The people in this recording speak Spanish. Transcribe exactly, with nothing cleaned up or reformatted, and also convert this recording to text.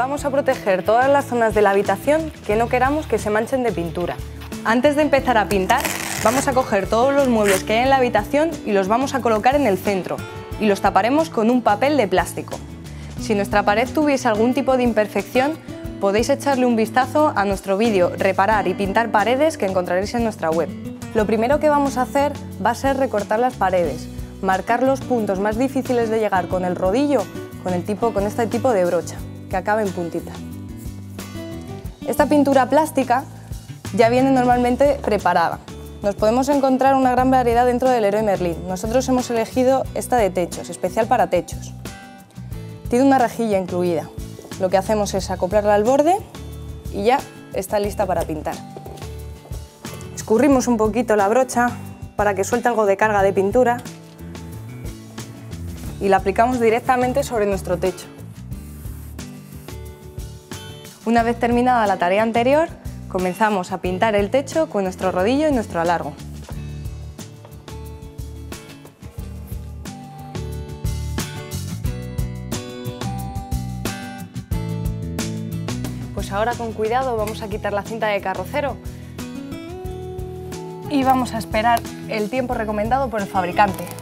vamos a proteger todas las zonas de la habitación que no queramos que se manchen de pintura. Antes de empezar a pintar, vamos a coger todos los muebles que hay en la habitación y los vamos a colocar en el centro y los taparemos con un papel de plástico. Si nuestra pared tuviese algún tipo de imperfección, podéis echarle un vistazo a nuestro vídeo Reparar y pintar paredes que encontraréis en nuestra web. Lo primero que vamos a hacer va a ser recortar las paredes, marcar los puntos más difíciles de llegar con el rodillo, con, el tipo, con este tipo de brocha, que acaba en puntita. Esta pintura plástica ya viene normalmente preparada. Nos podemos encontrar una gran variedad dentro del Leroy Merlin. Nosotros hemos elegido esta de techos, especial para techos. Tiene una rejilla incluida. Lo que hacemos es acoplarla al borde y ya está lista para pintar. Escurrimos un poquito la brocha para que suelte algo de carga de pintura y la aplicamos directamente sobre nuestro techo. Una vez terminada la tarea anterior, comenzamos a pintar el techo con nuestro rodillo y nuestro alargo. Pues ahora con cuidado vamos a quitar la cinta de carrocero y vamos a esperar el tiempo recomendado por el fabricante.